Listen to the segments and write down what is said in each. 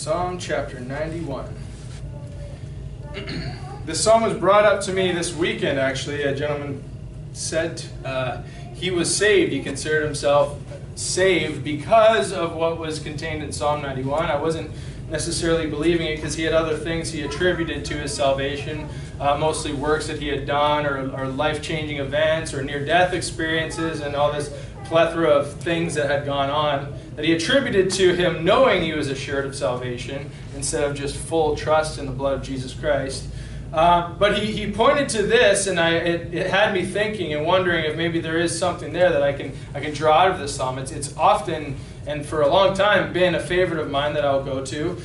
Psalm chapter 91. This psalm was brought up to me this weekend, actually. A gentleman said he was saved. He considered himself saved because of what was contained in Psalm 91. I wasn't necessarily believing it because he had other things he attributed to his salvation, mostly works that he had done or life-changing events or near-death experiences and all this plethora of things that had gone on that he attributed to him knowing he was assured of salvation instead of just full trust in the blood of Jesus Christ. But he pointed to this, and it had me thinking and wondering if maybe there is something there that I can draw out of this psalm. It's often, and for a long time, been a favorite of mine that I'll go to,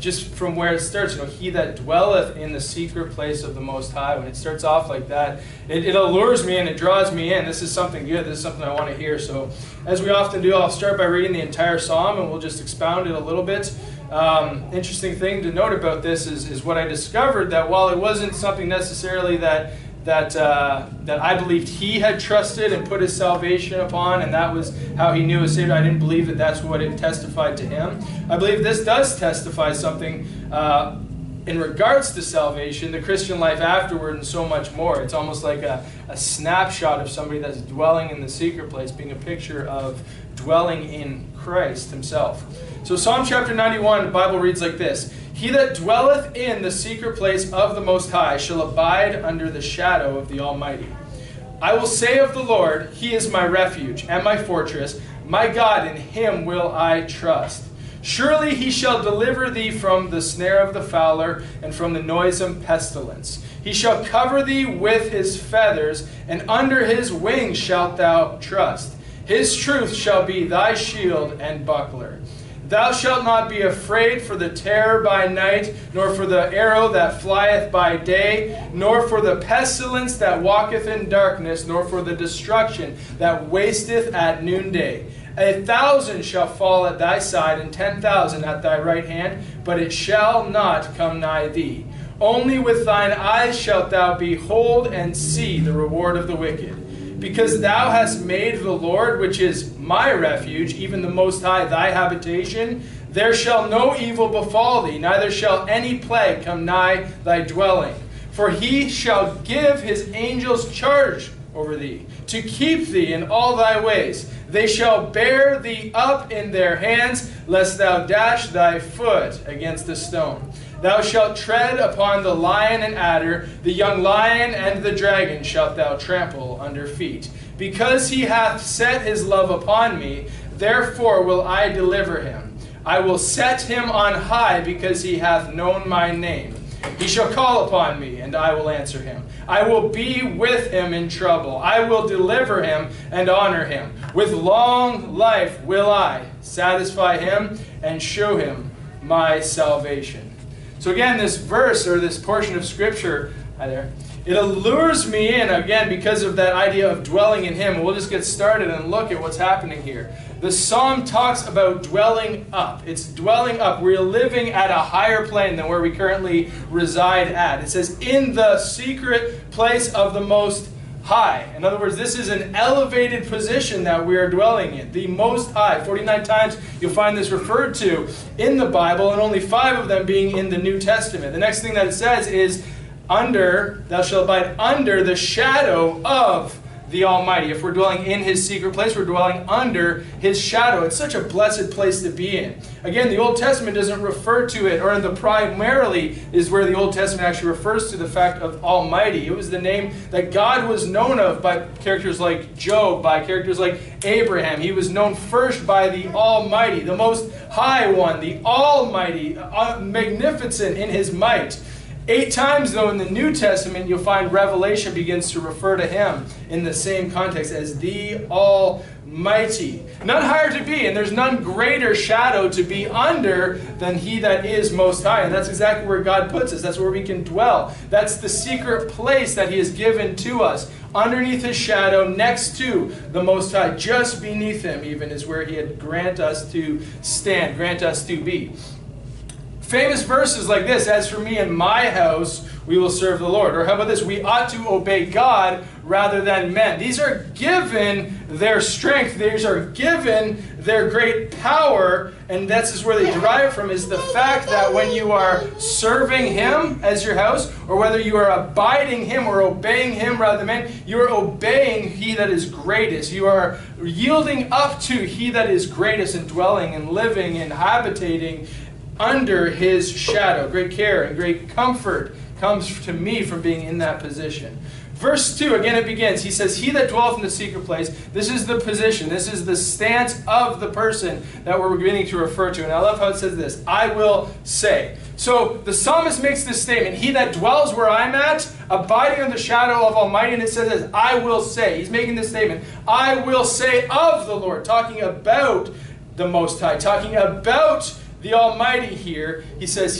just from where it starts. You know, he that dwelleth in the secret place of the Most High. When it starts off like that, it allures me and it draws me in. This is something good. This is something I want to hear. So, as we often do, I'll start by reading the entire psalm, and we'll just expound it a little bit. Interesting thing to note about this is what I discovered, that while it wasn't something necessarily that I believed he had trusted and put his salvation upon, and that was how he knew he was saved. I didn't believe that that's what it testified to him. I believe this does testify something in regards to salvation, the Christian life afterward, and so much more. It's almost like a snapshot of somebody that's dwelling in the secret place, being a picture of dwelling in Christ himself. So Psalm chapter 91, the Bible reads like this. He that dwelleth in the secret place of the Most High shall abide under the shadow of the Almighty. I will say of the Lord, he is my refuge and my fortress. My God, in him will I trust. Surely he shall deliver thee from the snare of the fowler and from the noisome pestilence. He shall cover thee with his feathers, and under his wings shalt thou trust. His truth shall be thy shield and buckler. Thou shalt not be afraid for the terror by night, nor for the arrow that flieth by day, nor for the pestilence that walketh in darkness, nor for the destruction that wasteth at noonday. 1,000 shall fall at thy side, and 10,000 at thy right hand, but it shall not come nigh thee. Only with thine eyes shalt thou behold and see the reward of the wicked. Because thou hast made the Lord, which is my refuge, even the Most High, thy habitation, there shall no evil befall thee, neither shall any plague come nigh thy dwelling. For he shall give his angels charge over thee, to keep thee in all thy ways. They shall bear thee up in their hands, lest thou dash thy foot against a stone. Thou shalt tread upon the lion and adder, the young lion and the dragon shalt thou trample under feet. Because he hath set his love upon me, therefore will I deliver him. I will set him on high, because he hath known my name. He shall call upon me, and I will answer him. I will be with him in trouble. I will deliver him and honor him. With long life will I satisfy him and show him my salvation. So again, this verse, or this portion of Scripture, hi there, it allures me in, again, because of that idea of dwelling in him. We'll just get started and look at what's happening here. The psalm talks about dwelling up. It's dwelling up. We're living at a higher plane than where we currently reside at. It says, in the secret place of the Most High. In other words, this is an elevated position that we are dwelling in. The Most High. 49 times you'll find this referred to in the Bible, and only 5 of them being in the New Testament. The next thing that it says is, thou shalt abide under the shadow of the Almighty. If we're dwelling in his secret place, we're dwelling under his shadow. It's such a blessed place to be in. Again, the Old Testament doesn't refer to it, or the primarily is where the Old Testament actually refers to the fact of Almighty. It was the name that God was known of by characters like Job, by characters like Abraham. He was known first by the Almighty, the Most High One, the Almighty, magnificent in his might. 8 times, though, in the New Testament, you'll find Revelation begins to refer to him in the same context as the Almighty. None higher to be, and there's none greater shadow to be under than he that is Most High. And that's exactly where God puts us. That's where we can dwell. That's the secret place that he has given to us. Underneath his shadow, next to the Most High, just beneath him even, is where he had grant us to stand, grant us to be. Famous verses like this, as for me and my house, we will serve the Lord. Or how about this, we ought to obey God rather than men. These are given their strength. These are given their great power. And that's where they derive from, is the fact that when you are serving Him as your house, or whether you are abiding Him or obeying Him rather than men, you are obeying He that is greatest. You are yielding up to He that is greatest and dwelling and living and habitating under His shadow. Great care and great comfort comes to me from being in that position. Verse 2, again it begins. He says, he that dwelleth in the secret place. This is the position. This is the stance of the person that we're beginning to refer to. And I love how it says this, I will say. So the psalmist makes this statement, he that dwells where I'm at, abiding in the shadow of Almighty, and it says this, I will say. He's making this statement, I will say of the Lord, talking about the Most High, talking about the Almighty here. He says,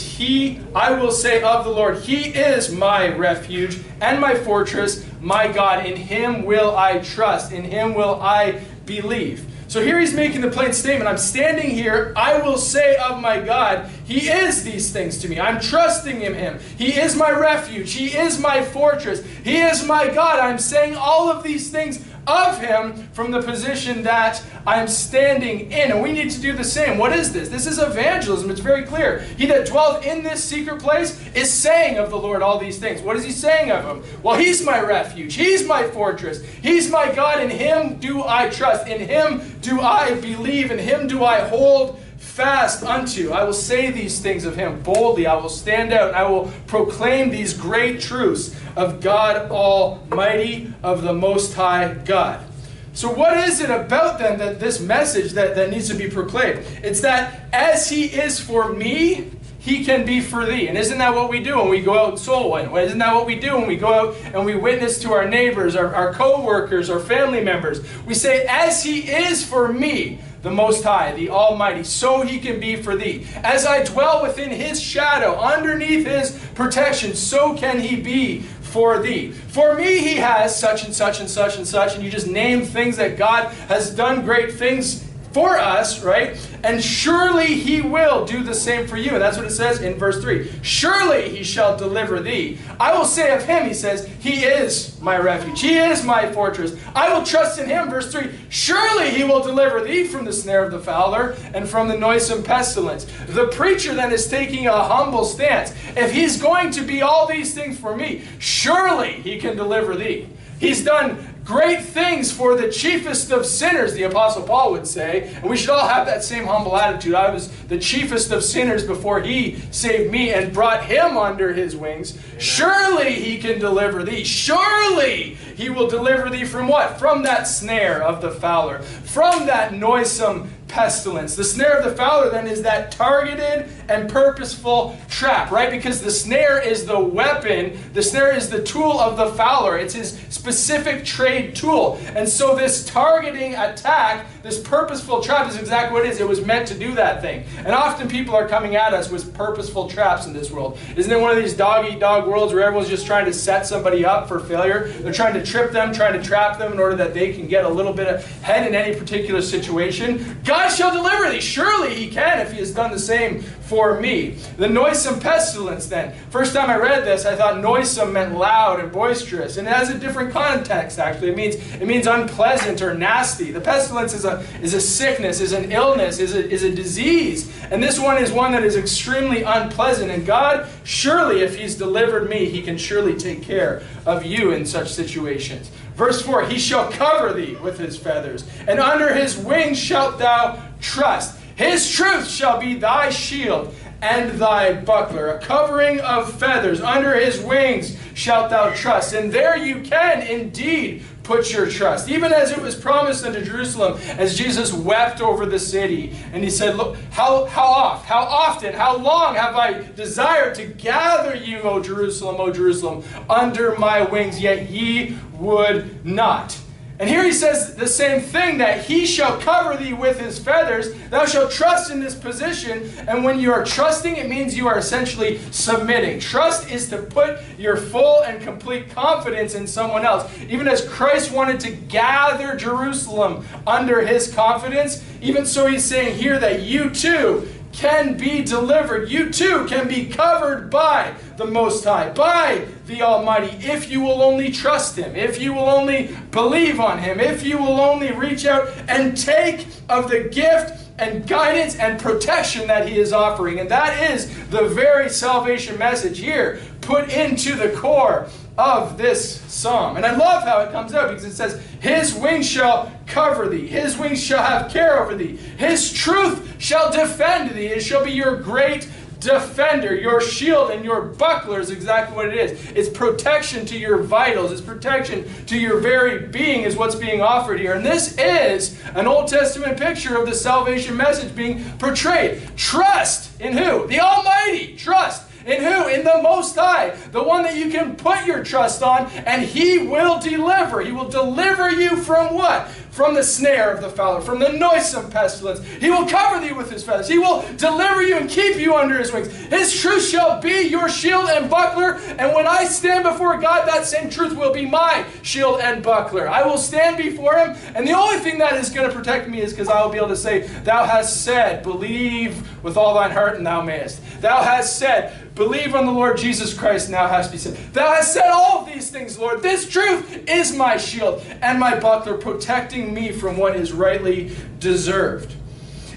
I will say of the Lord, He is my refuge and my fortress, my God. In Him will I trust. In Him will I believe. So here he's making the plain statement. I'm standing here. I will say of my God, He is these things to me. I'm trusting in Him. He is my refuge. He is my fortress. He is my God. I'm saying all of these things of Him from the position that I'm standing in. And we need to do the same. What is this? This is evangelism. It's very clear. He that dwelleth in this secret place is saying of the Lord all these things. What is he saying of Him? Well, He's my refuge. He's my fortress. He's my God. In Him do I trust. In Him do I believe. In Him do I hold fast unto. I will say these things of Him boldly. I will stand out. I will proclaim these great truths of God Almighty, of the Most High God. So what is it about them that this message that needs to be proclaimed? It's that as He is for me, He can be for thee. And isn't that what we do when we go out and soul winning? Isn't that what we do when we go out and we witness to our neighbors, our co-workers, our family members? We say, as He is for me, the Most High, the Almighty, so He can be for thee. As I dwell within His shadow, underneath His protection, so can He be for thee. For me He has such and such and such and such, and you just name things that God has done great things for us, right? And surely He will do the same for you. And that's what it says in verse 3. Surely He shall deliver thee. I will say of Him, he says, He is my refuge. He is my fortress. I will trust in Him. Verse 3. Surely He will deliver thee from the snare of the fowler and from the noisome pestilence. The preacher then is taking a humble stance. If He's going to be all these things for me, surely He can deliver thee. He's done great things for the chiefest of sinners, the Apostle Paul would say. And we should all have that same humble attitude. I was the chiefest of sinners before He saved me and brought him under His wings. Amen. Surely He can deliver thee. Surely He will deliver thee from what? From that snare of the fowler. From that noisome pestilence. The snare of the fowler then is that targeted and purposeful trap, right? Because the snare is the weapon. The snare is the tool of the fowler. It's his specific trade tool. And so this targeting attack, this purposeful trap is exactly what it is. It was meant to do that thing. And often people are coming at us with purposeful traps in this world. Isn't it one of these dog-eat-dog worlds where everyone's just trying to set somebody up for failure? They're trying to trip them, trying to trap them in order that they can get a little bit ahead in any particular situation. God shall deliver thee. Surely He can if He has done the same for me. The noisome pestilence then. First time I read this, I thought noisome meant loud and boisterous. And it has a different context actually. It means unpleasant or nasty. The pestilence is a sickness, is an illness, is a disease. And this one is one that is extremely unpleasant. And God, surely if He's delivered me, He can surely take care of you in such situations. Verse 4, He shall cover thee with His feathers, and under His wings shalt thou trust. His truth shall be thy shield and thy buckler. A covering of feathers, under His wings shalt thou trust. And there you can indeed put your trust. Even as it was promised unto Jerusalem, as Jesus wept over the city. And He said, look, how often, how long have I desired to gather you, O Jerusalem, under my wings, yet ye would not. And here He says the same thing, that He shall cover thee with His feathers. Thou shalt trust in this position. And when you are trusting, it means you are essentially submitting. Trust is to put your full and complete confidence in someone else. Even as Christ wanted to gather Jerusalem under His confidence, even so He's saying here that you too can be delivered. You too can be covered by the Most High, by the Almighty, if you will only trust Him, if you will only believe on Him, if you will only reach out and take of the gift and guidance and protection that He is offering. And that is the very salvation message here put into the core of this psalm. And I love how it comes out, because it says, His wings shall cover thee. His wings shall have care over thee. His truth shall defend thee. It shall be your great defender. Your shield and your buckler is exactly what it is. It's protection to your vitals. It's protection to your very being is what's being offered here. And this is an Old Testament picture of the salvation message being portrayed. Trust in who? The Almighty. Trust in who? In the Most High. The one that you can put your trust on, and He will deliver. He will deliver you from what? From the snare of the fowler, from the noisome pestilence. He will cover thee with His feathers. He will deliver you and keep you under His wings. His truth shall be your shield and buckler. And when I stand before God, that same truth will be my shield and buckler. I will stand before Him, and the only thing that is going to protect me is because I will be able to say, Thou hast said, believe with all thine heart, and thou mayest. Thou hast said, believe on the Lord Jesus Christ, and thou hast be said. Thou hast said all of these things, Lord. This truth is my shield and my buckler, protecting me from what is rightly deserved.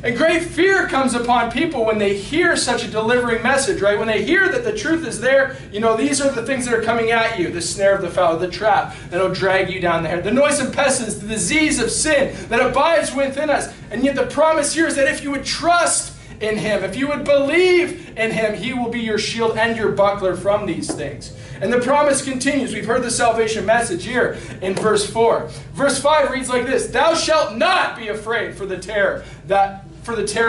And great fear comes upon people when they hear such a delivering message, right? When they hear that the truth is there, you know, these are the things that are coming at you. The snare of the fowler, the trap that'll drag you down there, the noisome pestilence, the disease of sin that abides within us. And yet the promise here is that if you would trust in Him, if you would believe in Him, He will be your shield and your buckler from these things. And the promise continues. We've heard the salvation message here in verse 4. Verse 5 reads like this: Thou shalt not be afraid for the terror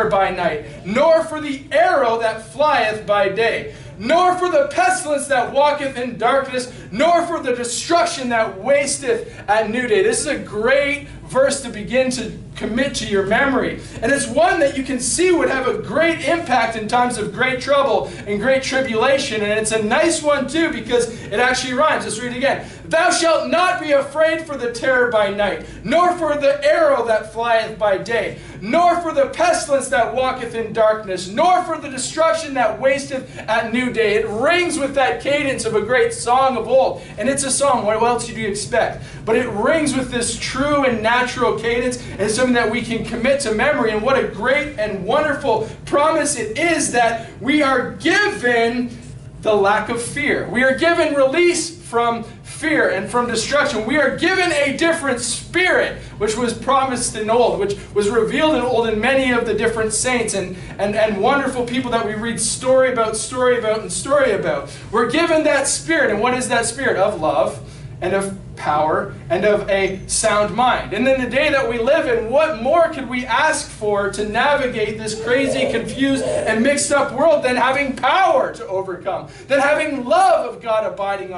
by night, nor for the arrow that flieth by day, nor for the pestilence that walketh in darkness, nor for the destruction that wasteth at noonday. This is a great verse to begin to commit to your memory. And it's one that you can see would have a great impact in times of great trouble and great tribulation. And it's a nice one too, because it actually rhymes. Let's read it again. Thou shalt not be afraid for the terror by night, nor for the arrow that flieth by day, nor for the pestilence that walketh in darkness, nor for the destruction that wasteth at noonday. It rings with that cadence of a great song of old. And it's a song. What else do you expect? But it rings with this true and natural cadence, and something that we can commit to memory. And what a great and wonderful promise it is that we are given the lack of fear. We are given release from fear and from destruction. We are given a different spirit, which was promised in old, which was revealed in old in many of the different saints and wonderful people that we read story about, and story about. We're given that spirit. And what is that spirit? Of love and of power and of a sound mind. And in the day that we live in, what more could we ask for to navigate this crazy, confused, and mixed up world than having power to overcome, than having love of God abiding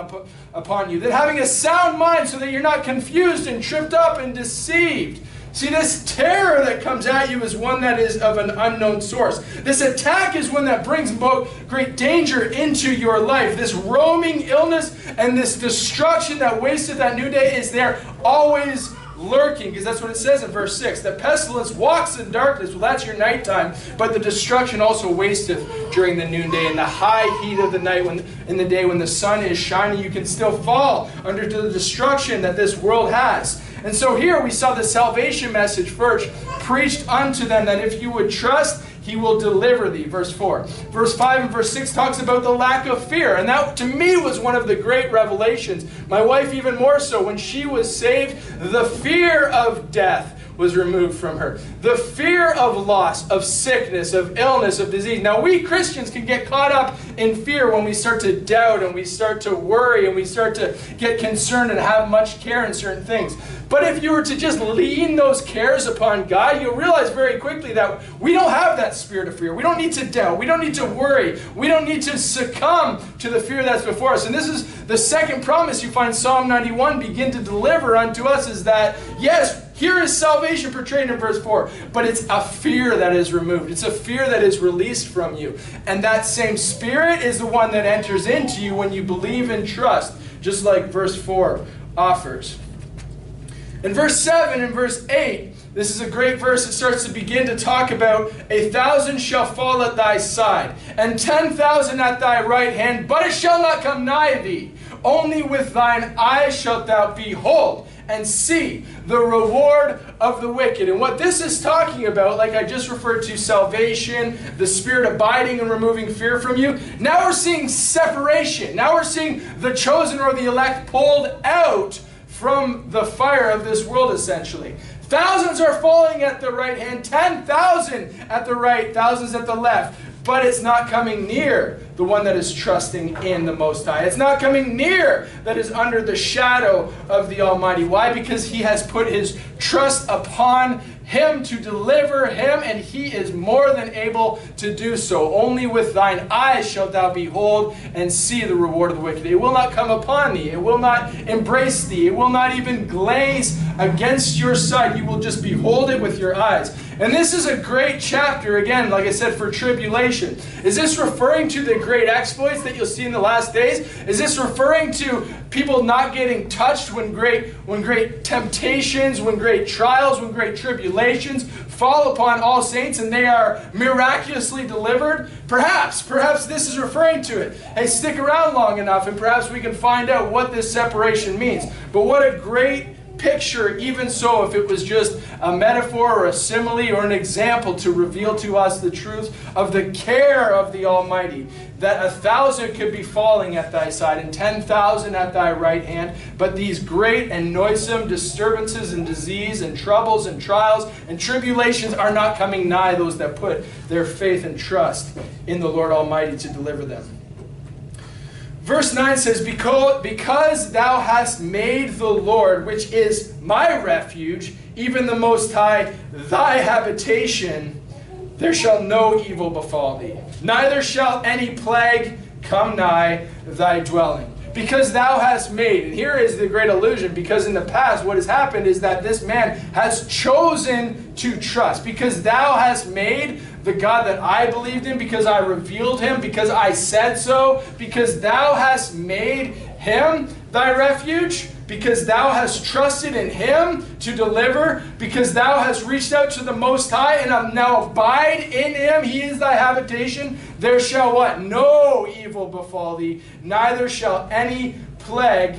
upon you, than having a sound mind so that you're not confused and tripped up and deceived. See, this terror that comes at you is one that is of an unknown source. This attack is one that brings both great danger into your life. This roaming illness and this destruction that wasteth at noonday is there, always lurking, because that's what it says in verse 6. The pestilence walks in darkness. Well, that's your nighttime, but the destruction also wasteth during the noonday. In the high heat of the night, in the day when the sun is shining, you can still fall under the destruction that this world has. And so here we saw the salvation message first preached unto them, that if you would trust, He will deliver thee. Verse 4. Verse 5 and verse 6 talks about the lack of fear. And that to me was one of the great revelations. My wife even more so. When she was saved, the fear of death was removed from her. The fear of loss, of sickness, of illness, of disease. Now we Christians can get caught up in fear when we start to doubt and we start to worry and we start to get concerned and have much care in certain things. But if you were to just lean those cares upon God, you'll realize very quickly that we don't have that spirit of fear. We don't need to doubt. We don't need to worry. We don't need to succumb to the fear that's before us. And this is the second promise you find Psalm 91 begin to deliver unto us, is that, yes, here is salvation portrayed in verse 4, but it's a fear that is removed. It's a fear that is released from you. And that same spirit is the one that enters into you when you believe and trust, just like verse 4 offers. In verse 7 and verse 8, This is a great verse. It starts to begin to talk about 1,000 shall fall at thy side, and 10,000 at thy right hand, but it shall not come nigh thee. Only with thine eyes shalt thou behold and see the reward of the wicked. And what this is talking about, like I just referred to salvation, the Spirit abiding and removing fear from you, now we're seeing separation. Now we're seeing the chosen or the elect pulled out from the fire of this world, essentially. Thousands are falling at the right hand, 10,000 at the right, thousands at the left. But it's not coming near the one that is trusting in the Most High. It's not coming near that is under the shadow of the Almighty. Why? Because he has put his trust upon him to deliver him, and he is more than able to do so. Only with thine eyes shalt thou behold and see the reward of the wicked. It will not come upon thee. It will not embrace thee. It will not even glaze against your side. You will just behold it with your eyes. And this is a great chapter, again, like I said, for tribulation. Is this referring to the great exploits that you'll see in the last days? Is this referring to people not getting touched when great temptations, when great trials, when great tribulations fall upon all saints and they are miraculously delivered? Perhaps this is referring to it. Hey, stick around long enough and perhaps we can find out what this separation means. But what a great picture, even so, if it was just a metaphor or a simile or an example to reveal to us the truth of the care of the Almighty, that 1,000 could be falling at thy side and 10,000 at thy right hand, but these great and noisome disturbances and disease and troubles and trials and tribulations are not coming nigh those that put their faith and trust in the Lord Almighty to deliver them. Verse 9 says, Because thou hast made the Lord, which is my refuge, even the Most High, thy habitation, there shall no evil befall thee. Neither shall any plague come nigh thy dwelling. Because thou hast made. And here is the great illusion, because in the past what has happened is that this man has chosen to trust. Because thou hast made the God that I believed in, because I revealed him, because I said so, because thou hast made him thy refuge, because thou hast trusted in him to deliver, because thou hast reached out to the Most High and now abide in him, he is thy habitation, there shall what? No evil befall thee, neither shall any plague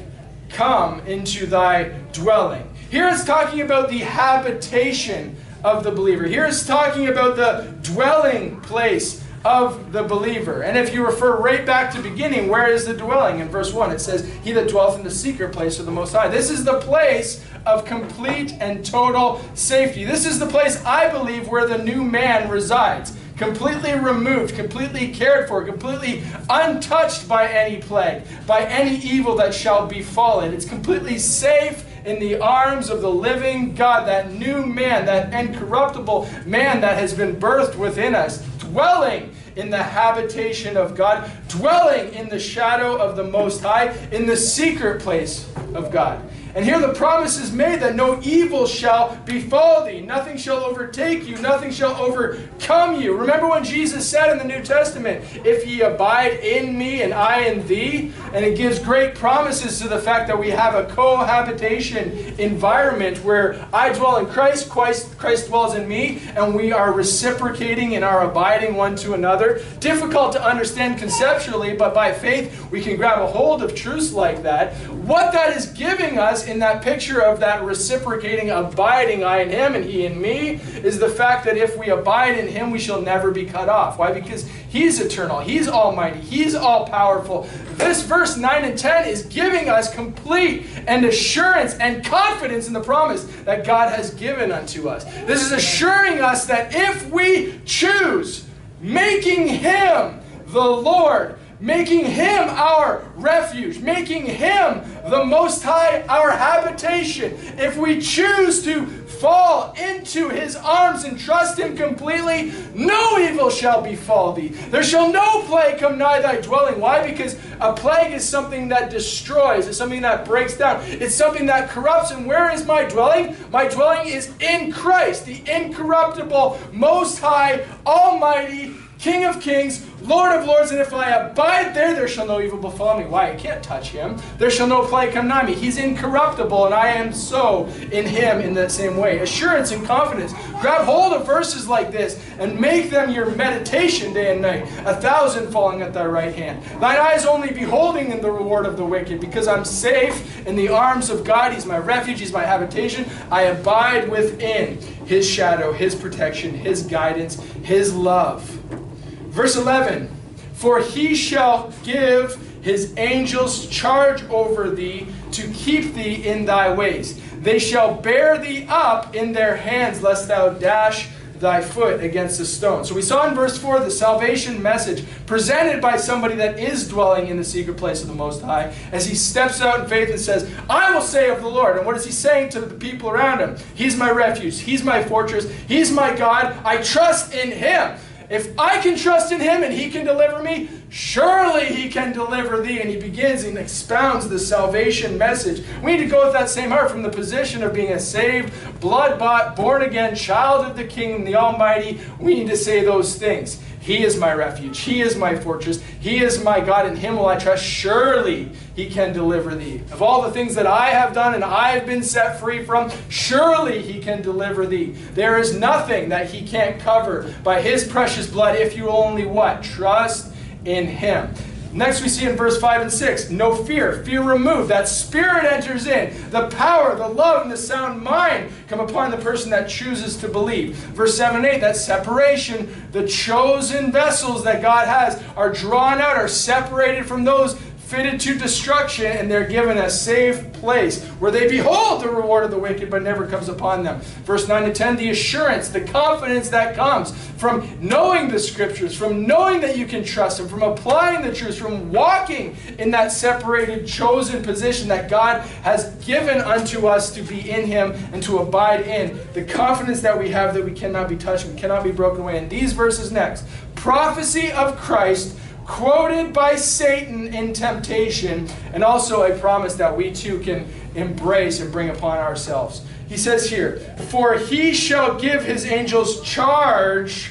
come into thy dwelling. Here it's talking about the habitation of the believer. Here it's talking about the dwelling place of the believer. And if you refer right back to beginning, where is the dwelling? In verse 1 it says, he that dwelleth in the secret place of the Most High. This is the place of complete and total safety. This is the place, I believe, where the new man resides. Completely removed, completely cared for, completely untouched by any plague, by any evil that shall befall it. It's completely safe in the arms of the living God, that new man, that incorruptible man that has been birthed within us, dwelling in the habitation of God, dwelling in the shadow of the Most High, in the secret place of God. And here the promise is made that no evil shall befall thee. Nothing shall overtake you. Nothing shall overcome you. Remember when Jesus said in the New Testament, if ye abide in me and I in thee. And it gives great promises to the fact that we have a cohabitation environment where I dwell in Christ, Christ dwells in me, and we are reciprocating and are abiding one to another. Difficult to understand conceptually, but by faith we can grab a hold of truths like that. What that is giving us in that picture of that reciprocating, abiding, I in him and he in me, is the fact that if we abide in him, we shall never be cut off. Why? Because he's eternal, he's almighty, he's all-powerful. This verse 9 and 10 is giving us complete and assurance and confidence in the promise that God has given unto us. This is assuring us that if we choose making him the Lord, making him our refuge, making him the Most High our habitation, if we choose to fall into his arms and trust him completely, no evil shall befall thee. There shall no plague come nigh thy dwelling. Why? Because a plague is something that destroys. It's something that breaks down. It's something that corrupts. And where is my dwelling? My dwelling is in Christ, the incorruptible, Most High, Almighty, King of kings, Lord of lords, and if I abide there, there shall no evil befall me. Why? I can't touch him. There shall no plague come nigh me. He's incorruptible, and I am so in him in that same way. Assurance and confidence. Grab hold of verses like this and make them your meditation day and night. 1,000 falling at thy right hand. Thine eyes only beholding in the reward of the wicked, because I'm safe in the arms of God. He's my refuge. He's my habitation. I abide within his shadow, his protection, his guidance, his love. Verse 11, for he shall give his angels charge over thee to keep thee in thy ways. They shall bear thee up in their hands, lest thou dash thy foot against a stone. So we saw in verse 4 the salvation message presented by somebody that is dwelling in the secret place of the Most High as he steps out in faith and says, I will say of the Lord. And what is he saying to the people around him? He's my refuge. He's my fortress. He's my God. I trust in him. If I can trust in him and he can deliver me, surely he can deliver thee. And he begins and expounds the salvation message. We need to go with that same heart from the position of being a saved, blood-bought, born-again child of the King and the Almighty. We need to say those things. He is my refuge. He is my fortress. He is my God. In him will I trust. Surely he can deliver thee. Of all the things that I have done and I have been set free from, surely he can deliver thee. There is nothing that he can't cover by his precious blood if you only what? Trust in him. Next we see in verse 5 and 6, no fear, fear removed. That spirit enters in. The power, the love, and the sound mind come upon the person that chooses to believe. Verse 7 and 8, that separation, the chosen vessels that God has are drawn out, are separated from those fitted to destruction, and they're given a safe place where they behold the reward of the wicked but never comes upon them. Verse 9 to 10, the assurance, the confidence that comes from knowing the scriptures, from knowing that you can trust him, from applying the truth, from walking in that separated, chosen position that God has given unto us to be in him and to abide in. The confidence that we have that we cannot be touched, we cannot be broken away. And these verses next, prophecy of Christ quoted by Satan in temptation, and also a promise that we too can embrace and bring upon ourselves. He says here, for he shall give his angels charge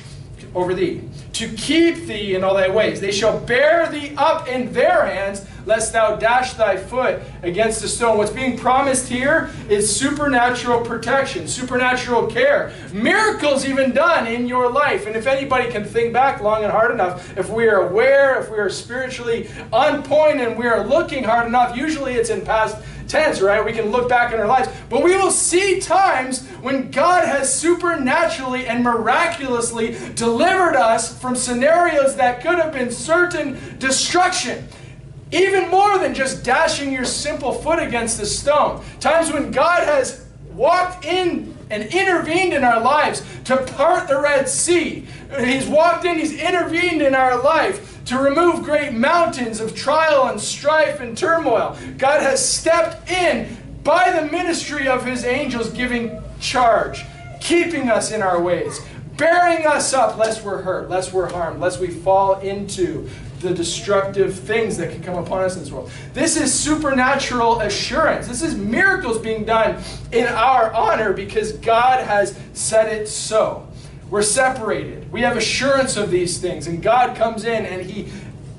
over thee, to keep thee in all thy ways. They shall bear thee up in their hands, lest thou dash thy foot against a stone. What's being promised here is supernatural protection, supernatural care, miracles even done in your life. And if anybody can think back long and hard enough, if we are aware, if we are spiritually on point and we are looking hard enough, usually it's in past tense, right? We can look back in our lives. But we will see times when God has supernaturally and miraculously delivered us from scenarios that could have been certain destruction. Even more than just dashing your simple foot against a stone. Times when God has walked in and intervened in our lives to part the Red Sea. He's walked in, he's intervened in our life to remove great mountains of trial and strife and turmoil. God has stepped in by the ministry of his angels, giving charge, keeping us in our ways, bearing us up lest we're hurt, lest we're harmed, lest we fall into the destructive things that can come upon us in this world. This is supernatural assurance. This is miracles being done in our honor because God has said it so. We're separated. We have assurance of these things. And God comes in and he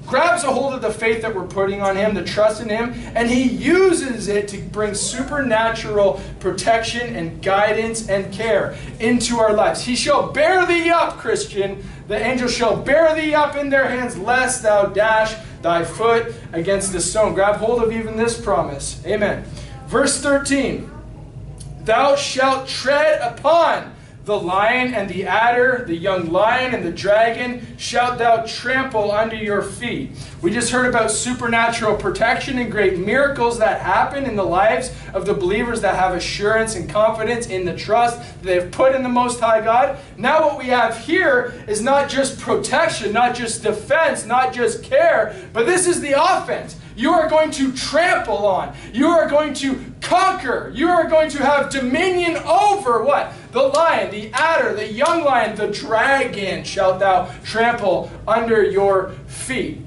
grabs a hold of the faith that we're putting on him, the trust in him, and he uses it to bring supernatural protection and guidance and care into our lives. He shall bear thee up, Christian. The angels shall bear thee up in their hands, lest thou dash thy foot against the stone. Grab hold of even this promise. Amen. Verse 13. Thou shalt tread upon the lion and the adder, the young lion and the dragon, shalt thou trample under your feet. We just heard about supernatural protection and great miracles that happen in the lives of the believers that have assurance and confidence in the trust that they've put in the Most High God. Now what we have here is not just protection, not just defense, not just care, but this is the offense. You are going to trample on. You are going to conquer. You are going to have dominion over what? The lion, the adder, the young lion, the dragon shalt thou trample under your feet.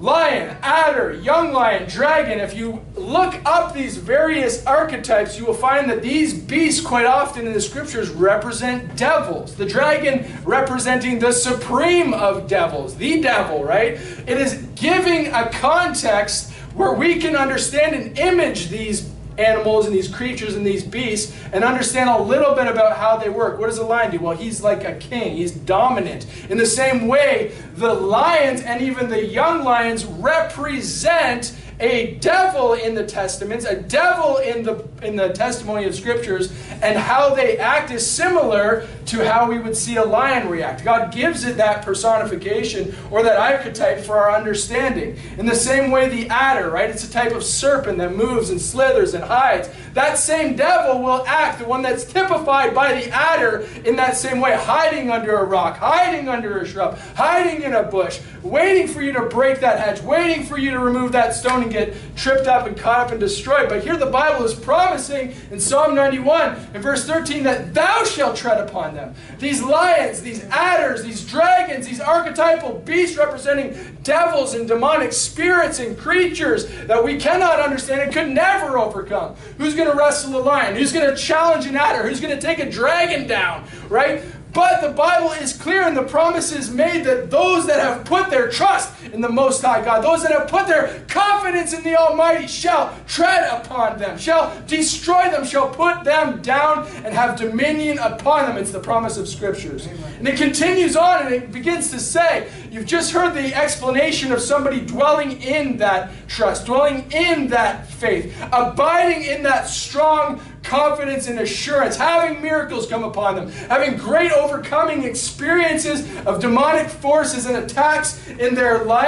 Lion, adder, young lion, dragon. If you look up these various archetypes, you will find that these beasts quite often in the scriptures represent devils. The dragon representing the supreme of devils, the devil, right? It is giving a context where we can understand and image these animals and these creatures and these beasts and understand a little bit about how they work. What does a lion do? Well, he's like a king. He's dominant. In the same way, the lions and even the young lions represent a devil in the testaments, a devil in the testimony of scriptures, and how they act is similar to how we would see a lion react. God gives it that personification or that archetype for our understanding. In the same way, the adder, right? It's a type of serpent that moves and slithers and hides. That same devil will act, the one that's typified by the adder, in that same way, hiding under a rock, hiding under a shrub, hiding in a bush, waiting for you to break that hedge, waiting for you to remove that stone and get tripped up and caught up and destroyed. But here the Bible is promising in Psalm 91 in verse 13 that thou shalt tread upon them. These lions, these adders, these dragons, these archetypal beasts representing devils and demonic spirits and creatures that we cannot understand and could never overcome. Who's going to wrestle a lion? Who's going to challenge an adder? Who's going to take a dragon down, right? But the Bible is clear and the promise is made that those that have put their trust in the Most High God, those that have put their confidence in the Almighty, shall tread upon them, shall destroy them, shall put them down and have dominion upon them. It's the promise of Scriptures. Amen. And it continues on and it begins to say, you've just heard the explanation of somebody dwelling in that trust, dwelling in that faith, abiding in that strong confidence and assurance, having miracles come upon them, having great overcoming experiences of demonic forces and attacks in their life,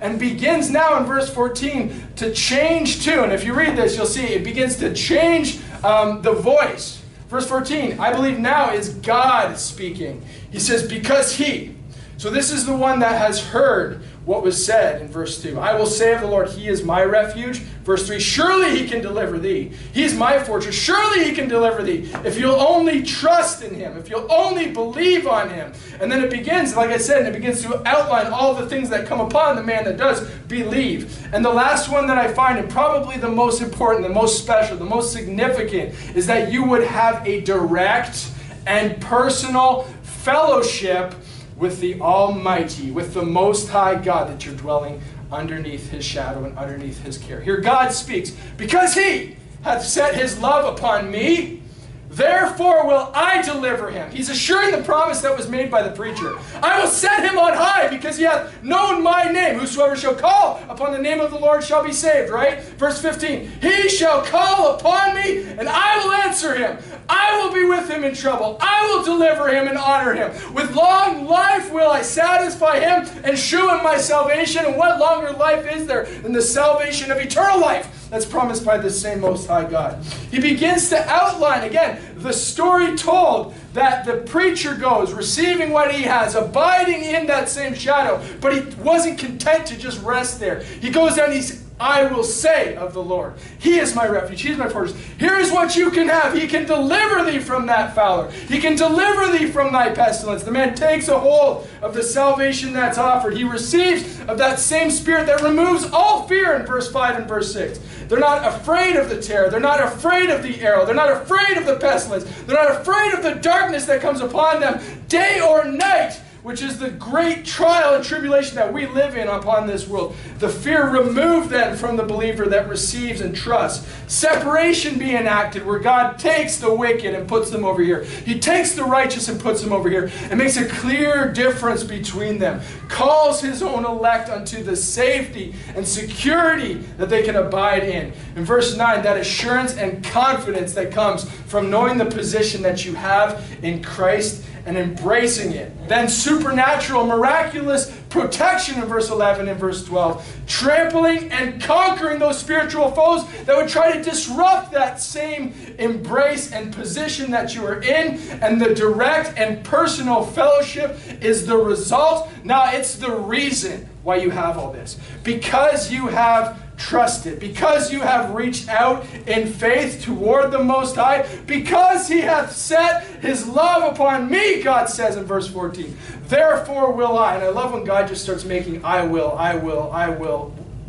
and begins now in verse 14 to change to, and if you read this, you'll see it begins to change the voice. Verse 14, I believe now is God speaking. He says, because he, so this is the one that has heard what was said in verse 2. I will say of the Lord, he is my refuge. Verse 3, surely he can deliver thee. He is my fortress. Surely he can deliver thee. If you'll only trust in him, if you'll only believe on him. And then it begins, like I said, and it begins to outline all the things that come upon the man that does believe. And the last one that I find, and probably the most important, the most special, the most significant, is that you would have a direct and personal fellowship with the Almighty, with the Most High God, that you're dwelling underneath his shadow and underneath his care. Here God speaks, because he hath set his love upon me, therefore will I deliver him. He's assuring the promise that was made by the preacher. I will set him on high because he hath known my name. Whosoever shall call upon the name of the Lord shall be saved, right? Verse 15, he shall call upon me and I will answer him. I will be with him in trouble. I will deliver him and honor him. With long life will I satisfy him and shew him my salvation. And what longer life is there than the salvation of eternal life? That's promised by the same Most High God. He begins to outline, again, the story told that the preacher goes, receiving what he has, abiding in that same shadow, but he wasn't content to just rest there. He goes down, he's, I will say of the Lord, he is my refuge, he is my fortress. Here is what you can have. He can deliver thee from that fowler. He can deliver thee from thy pestilence. The man takes a hold of the salvation that's offered. He receives of that same spirit that removes all fear in verse 5 and verse 6. They're not afraid of the terror. They're not afraid of the arrow. They're not afraid of the pestilence. They're not afraid of the darkness that comes upon them day or night, which is the great trial and tribulation that we live in upon this world. The fear removed then from the believer that receives and trusts. Separation be enacted where God takes the wicked and puts them over here. He takes the righteous and puts them over here and makes a clear difference between them. Calls his own elect unto the safety and security that they can abide in. In verse 9, that assurance and confidence that comes from knowing the position that you have in Christ and embracing it. Then supernatural, miraculous protection in verse 11 and verse 12. Trampling and conquering those spiritual foes that would try to disrupt that same embrace and position that you are in. And the direct and personal fellowship is the result. Now, it's the reason why you have all this. Because you have trusted, because you have reached out in faith toward the Most High, because He hath set His love upon me, God says in verse 14. Therefore will I. And I love when God just starts making I will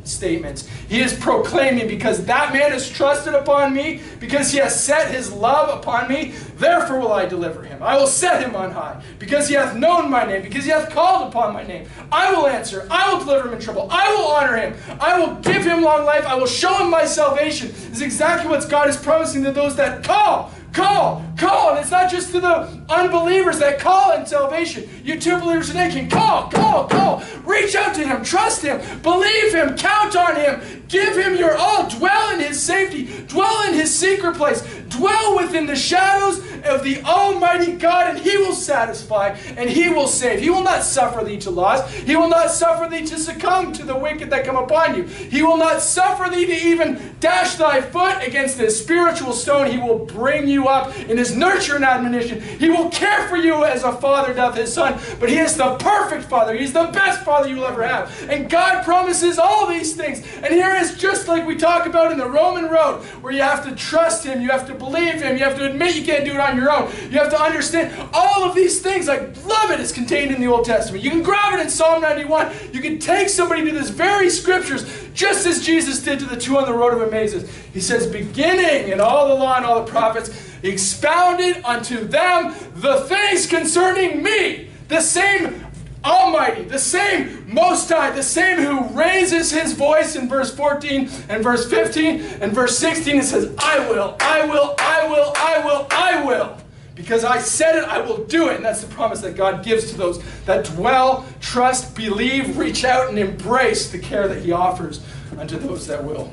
statements. He is proclaiming, because that man has trusted upon me, because he has set his love upon me, therefore will I deliver him. I will set him on high, because he hath known my name, because he hath called upon my name. I will answer. I will deliver him in trouble. I will honor him. I will give him long life. I will show him my salvation. This is exactly what God is promising to those that call. Call, call, and it's not just to the unbelievers that call in salvation. You true believers today can call, call, call. Reach out to Him, trust Him, believe Him, count on Him, give Him your all, dwell in His safety, dwell in His secret place, dwell within the shadows of the Almighty God, and He will satisfy, and He will save. He will not suffer thee to loss. He will not suffer thee to succumb to the wicked that come upon you. He will not suffer thee to even dash thy foot against the spiritual stone. He will bring you up in His nurture and admonition. He will care for you as a father doth his son, but He is the perfect Father. He's the best Father you will ever have. And God promises all these things. And here is just like we talk about in the Roman road, where you have to trust Him, you have to believe Him, you have to admit you can't do it on your own. You have to understand all of these things. I love it. It's contained in the Old Testament. You can grab it in Psalm 91. You can take somebody to this very scriptures, just as Jesus did to the two on the road of Emmaus. He says, beginning in all the law and all the prophets, expounded unto them the things concerning me, the same Almighty, the same Most High, the same who raises His voice in verse 14 and verse 15 and verse 16. It says, I will, I will, I will, I will, I will. Because I said it, I will do it. And that's the promise that God gives to those that dwell, trust, believe, reach out, and embrace the care that He offers unto those that will.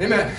Amen.